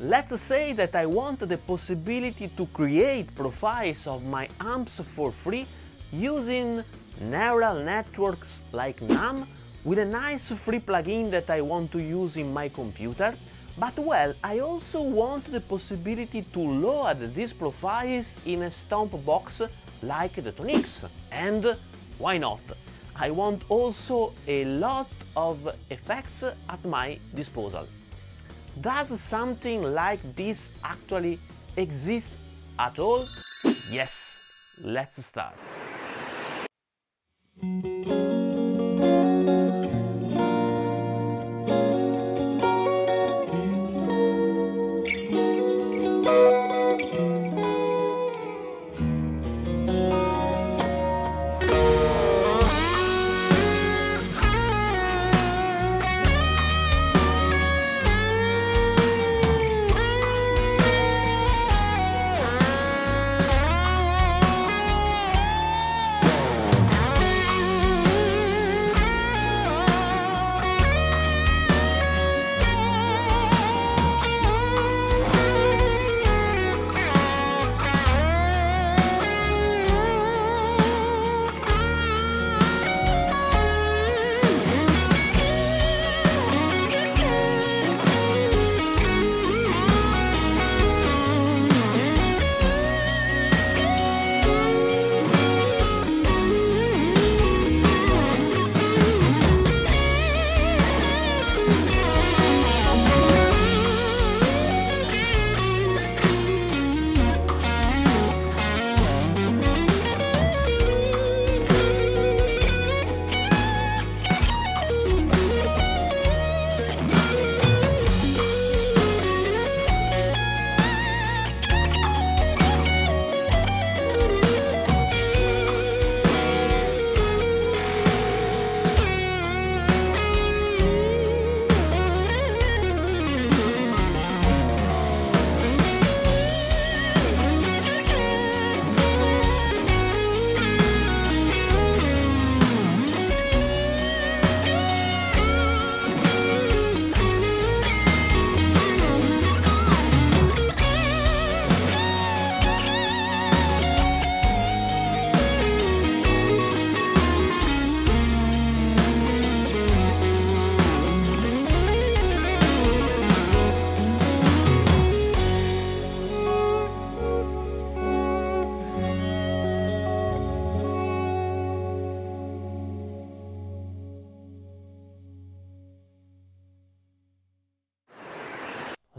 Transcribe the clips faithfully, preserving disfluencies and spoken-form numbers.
Let's say that I want the possibility to create profiles of my amps for free using neural networks like NAM with a nice free plugin that I want to use in my computer, but well, I also want the possibility to load these profiles in a stomp box like the ToneX. And why not? I want also a lot of effects at my disposal. Does something like this actually exist at all? Yes, let's start.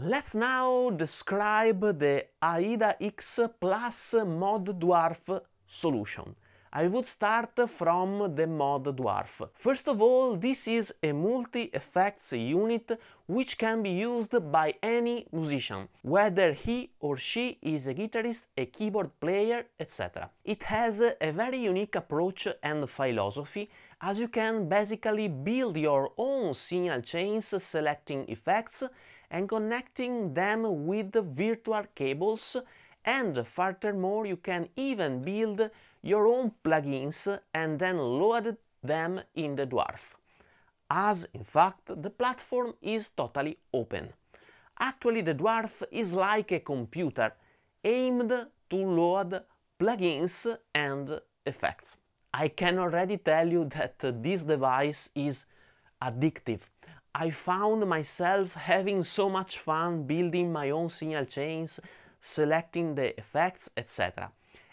Let's now describe the AIDA-X Plus Mod Dwarf solution. I would start from the Mod Dwarf. First of all, this is a multi-effects unit which can be used by any musician, whether he or she is a guitarist, a keyboard player, et cetera. It has a very unique approach and philosophy, as you can basically build your own signal chains selecting effects and connecting them with the virtual cables, and furthermore you can even build your own plugins and then load them in the Dwarf, as in fact the platform is totally open. Actually the Dwarf is like a computer aimed to load plugins and effects. I can already tell you that this device is addictive. I found myself having so much fun building my own signal chains, selecting the effects, et cetera.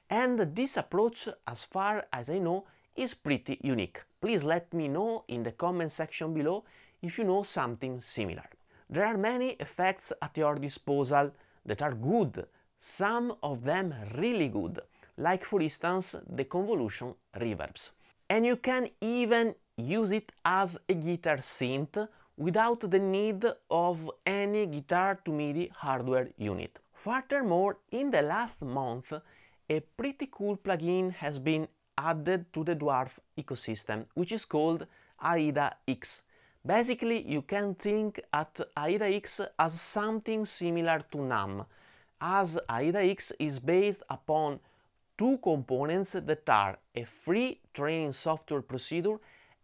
And this approach, as far as I know, is pretty unique. Please let me know in the comment section below if you know something similar. There are many effects at your disposal that are good, some of them really good, like for instance the convolution reverbs. And you can even use it as a guitar synth without the need of any guitar to MIDI hardware unit. Furthermore, in the last month, a pretty cool plugin has been added to the Dwarf ecosystem, which is called AIDA-X. Basically, you can think at AIDA-X as something similar to NAM, as AIDA-X is based upon two components that are a free training software procedure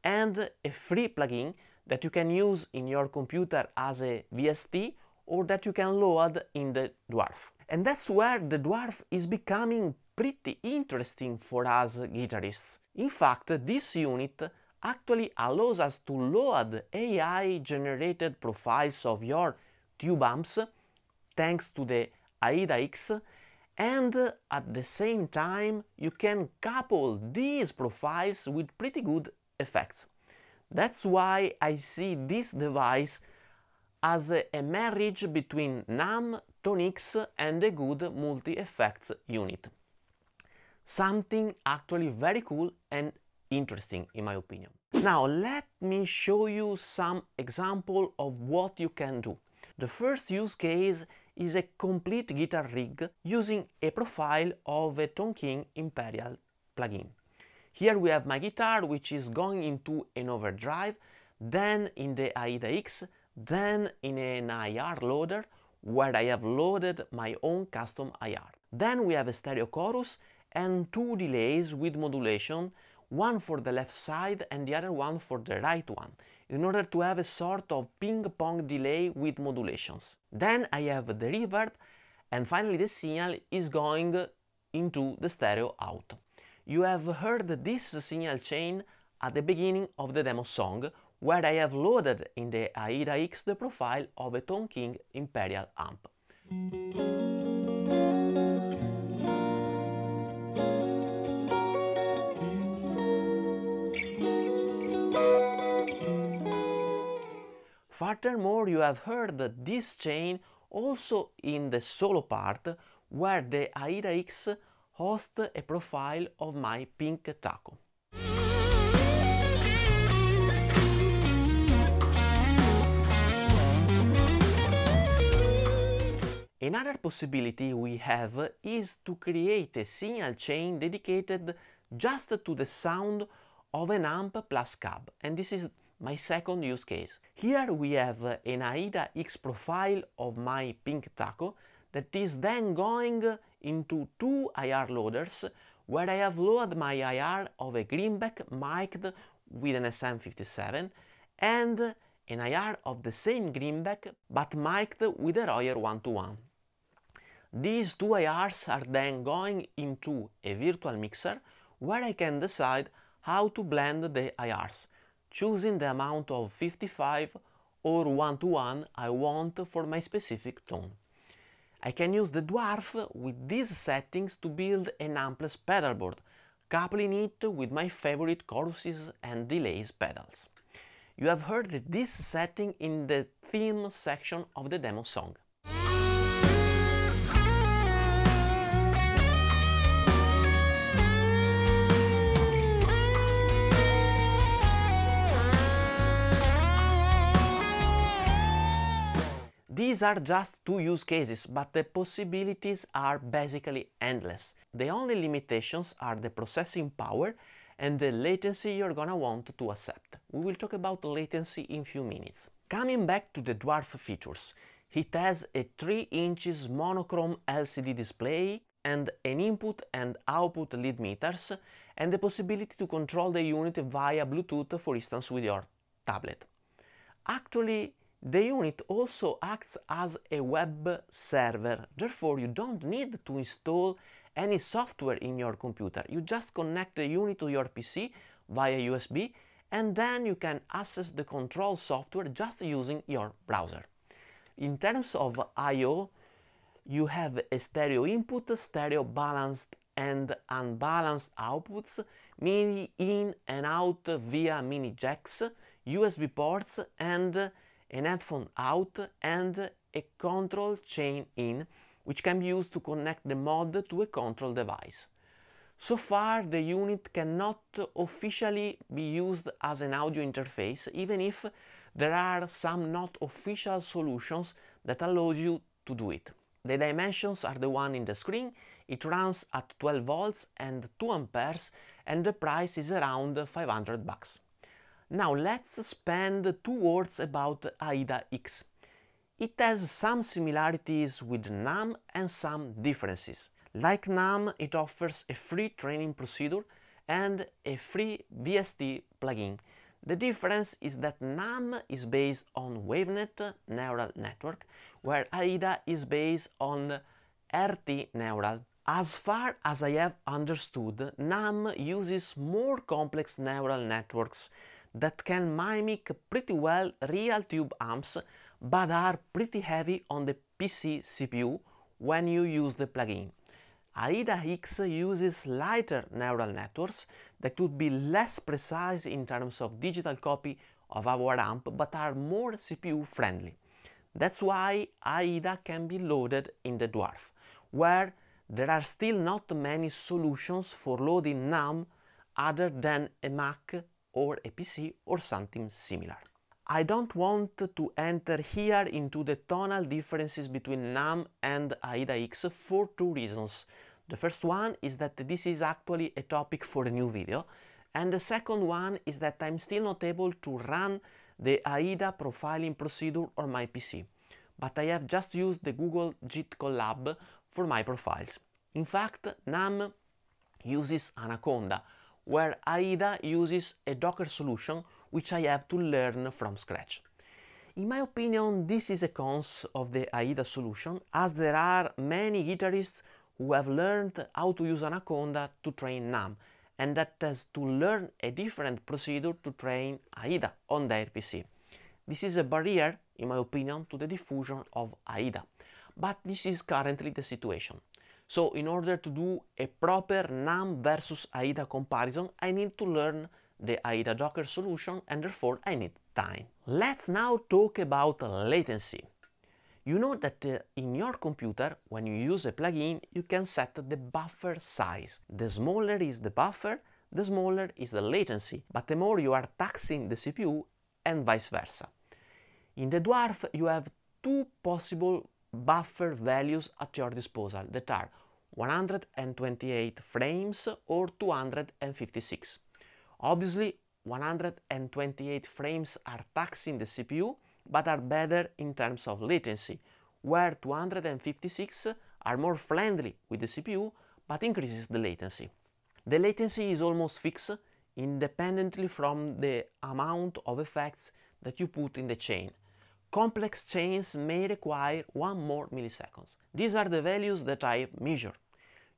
and a free plugin that you can use in your computer as a V S T or that you can load in the Dwarf. And that's where the Dwarf is becoming pretty interesting for us guitarists. In fact, this unit actually allows us to load A I-generated profiles of your tube amps, thanks to the AIDA-X, and at the same time you can couple these profiles with pretty good effects. That's why I see this device as a marriage between NAM, ToneX and a good multi-effects unit. Something actually very cool and interesting in my opinion. Now let me show you some example of what you can do. The first use case is a complete guitar rig using a profile of a Tone King Imperial plugin. Here we have my guitar, which is going into an overdrive, then in the AIDA-X, then in an I R loader, where I have loaded my own custom I R. Then we have a stereo chorus and two delays with modulation, one for the left side and the other one for the right one, in order to have a sort of ping-pong delay with modulations. Then I have the reverb, and finally the signal is going into the stereo out. You have heard this signal chain at the beginning of the demo song, where I have loaded in the AIDA-X the profile of a Tone King Imperial amp. Furthermore, you have heard this chain also in the solo part, where the AIDA-X hosts a profile of my pink taco. Another possibility we have is to create a signal chain dedicated just to the sound of an amp plus cab, and this is my second use case. Here we have an AIDA-X profile of my pink taco that is then going into two I R loaders, where I have loaded my I R of a Greenback mic'd with an S M fifty-seven and an I R of the same Greenback but mic'd with a Royer one to one. These two I Rs are then going into a virtual mixer, where I can decide how to blend the I Rs, choosing the amount of fifty-five or one to one I want for my specific tone. I can use the Dwarf with these settings to build an ampless pedalboard, coupling it with my favorite choruses and delays pedals. You have heard this setting in the theme section of the demo song. These are just two use cases, but the possibilities are basically endless. The only limitations are the processing power and the latency you're gonna want to accept. We will talk about latency in few minutes. Coming back to the Dwarf features, it has a three inches monochrome L C D display and an input and output lead meters, and the possibility to control the unit via Bluetooth, for instance with your tablet. Actually, the unit also acts as a web server, therefore you don't need to install any software in your computer. You just connect the unit to your P C via U S B, and then you can access the control software just using your browser. In terms of I O, you have a stereo input, stereo balanced and unbalanced outputs, MIDI in and out via mini jacks, U S B ports, and an headphone out and a control chain in, which can be used to connect the mod to a control device. So far, the unit cannot officially be used as an audio interface, even if there are some not official solutions that allow you to do it. The dimensions are the one in the screen. It runs at twelve volts and two amperes, and the price is around five hundred bucks. Now let's spend two words about AIDA-X. It has some similarities with NAM and some differences. Like NAM, it offers a free training procedure and a free V S T plugin. The difference is that NAM is based on WaveNet neural network, where AIDA is based on R T Neural. As far as I have understood, NAM uses more complex neural networks that can mimic pretty well real tube amps, but are pretty heavy on the P C C P U when you use the plugin. AIDA-X uses lighter neural networks that would be less precise in terms of digital copy of our amp, but are more C P U friendly. That's why AIDA can be loaded in the Dwarf, where there are still not many solutions for loading NAM other than a Mac or a P C or something similar. I don't want to enter here into the tonal differences between NAM and AIDA-X for two reasons. The first one is that this is actually a topic for a new video, and the second one is that I'm still not able to run the AIDA profiling procedure on my P C, but I have just used the Google Colab for my profiles. In fact, NAM uses Anaconda, where AIDA uses a Docker solution which I have to learn from scratch. In my opinion, this is a cons of the AIDA solution, as there are many guitarists who have learned how to use Anaconda to train NAM, and that has to learn a different procedure to train AIDA on their P C. This is a barrier, in my opinion, to the diffusion of AIDA, but this is currently the situation. So in order to do a proper NAM versus AIDA comparison, I need to learn the AIDA Docker solution, and therefore I need time. Let's now talk about latency. You know that uh, in your computer, when you use a plugin, you can set the buffer size. The smaller is the buffer, the smaller is the latency, but the more you are taxing the C P U, and vice versa. In the Dwarf, you have two possible buffer values at your disposal that are one hundred twenty-eight frames or two hundred fifty-six. Obviously, one hundred twenty-eight frames are taxing the C P U, but are better in terms of latency, where two hundred fifty-six are more friendly with the C P U, but increases the latency. The latency is almost fixed, independently from the amount of effects that you put in the chain. Complex chains may require one more milliseconds. These are the values that I measure.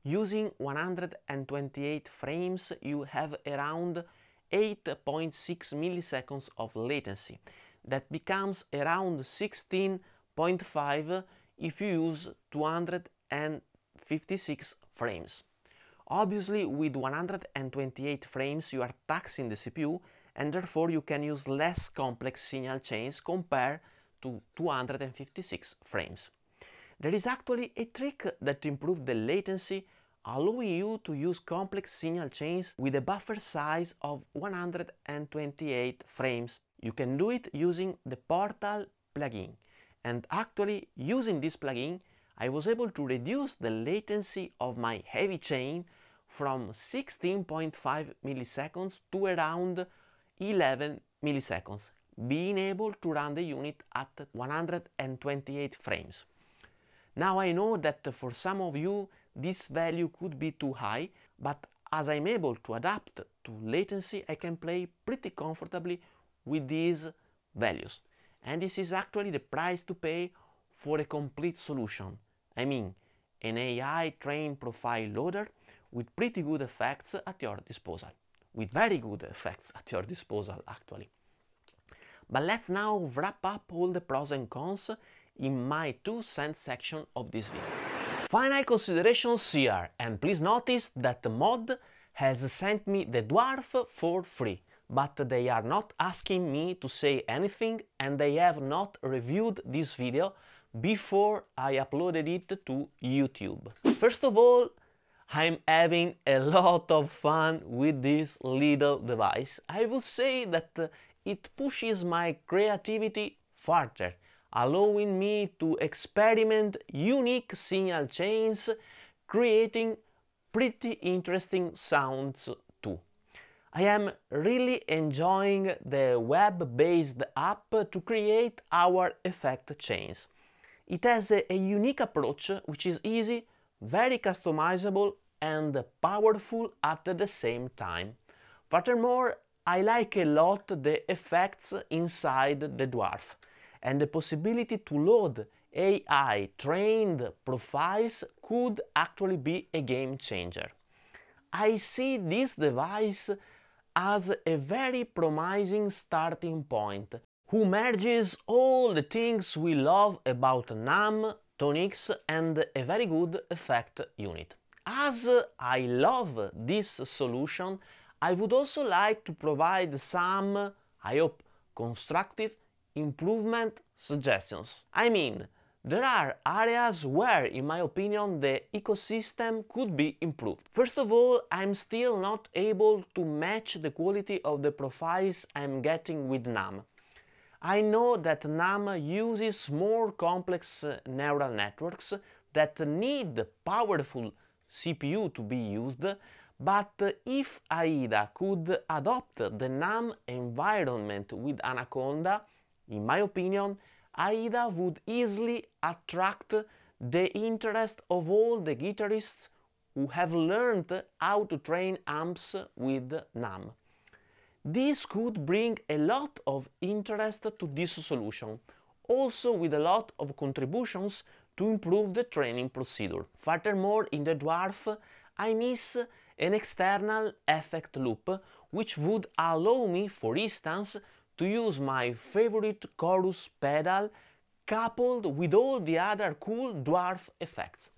Using one hundred twenty-eight frames, you have around eight point six milliseconds of latency. That becomes around sixteen point five if you use two hundred fifty-six frames. Obviously, with one hundred twenty-eight frames, you are taxing the C P U, and therefore you can use less complex signal chains compared to two hundred fifty-six frames. There is actually a trick that improves the latency, allowing you to use complex signal chains with a buffer size of one hundred twenty-eight frames. You can do it using the Portal plugin, and actually using this plugin I was able to reduce the latency of my heavy chain from sixteen point five milliseconds to around eleven milliseconds, being able to run the unit at one hundred twenty-eight frames. Now I know that for some of you this value could be too high, but as I'm able to adapt to latency, I can play pretty comfortably with these values. And this is actually the price to pay for a complete solution. I mean, an A I trained profile loader with pretty good effects at your disposal. With very good effects at your disposal, actually. But let's now wrap up all the pros and cons in my two cents section of this video. Final considerations here, and please notice that the mod has sent me the Dwarf for free, but they are not asking me to say anything, and they have not reviewed this video before I uploaded it to YouTube. First of all, I'm having a lot of fun with this little device. I would say that it pushes my creativity further, allowing me to experiment unique signal chains, creating pretty interesting sounds. I am really enjoying the web-based app to create our effect chains. It has a, a unique approach which is easy, very customizable and powerful at the same time. Furthermore, I like a lot the effects inside the Dwarf, and the possibility to load A I trained profiles could actually be a game changer. I see this device as a very promising starting point, who merges all the things we love about NAM, ToneX and a very good effect unit. As I love this solution, I would also like to provide some, I hope, constructive improvement suggestions. I mean, there are areas where, in my opinion, the ecosystem could be improved. First of all, I'm still not able to match the quality of the profiles I'm getting with NAM. I know that NAM uses more complex neural networks that need powerful C P U to be used, but if AIDA could adopt the NAM environment with Anaconda, in my opinion, AIDA would easily attract the interest of all the guitarists who have learned how to train amps with NAM. This could bring a lot of interest to this solution, also with a lot of contributions to improve the training procedure. Furthermore, in the Dwarf, I miss an external effect loop, which would allow me, for instance, to use my favorite chorus pedal coupled with all the other cool Dwarf effects.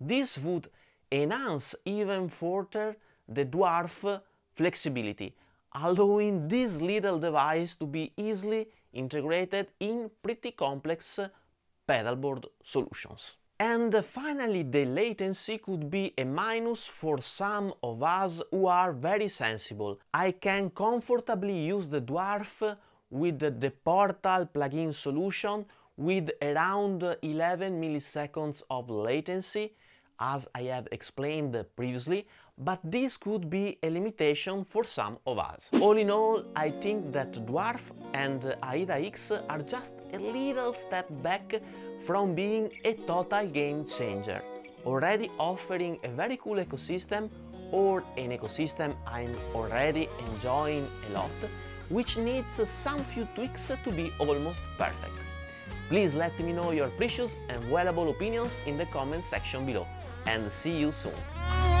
This would enhance even further the Dwarf flexibility, allowing this little device to be easily integrated in pretty complex pedalboard solutions. And finally, the latency could be a minus for some of us who are very sensible. I can comfortably use the Dwarf with the Portal plugin solution with around eleven milliseconds of latency, as I have explained previously, but this could be a limitation for some of us. All in all, I think that Dwarf and AIDA-X are just a little step back from being a total game changer, already offering a very cool ecosystem, or an ecosystem I'm already enjoying a lot, which needs some few tweaks to be almost perfect. Please let me know your precious and valuable opinions in the comment section below, and see you soon!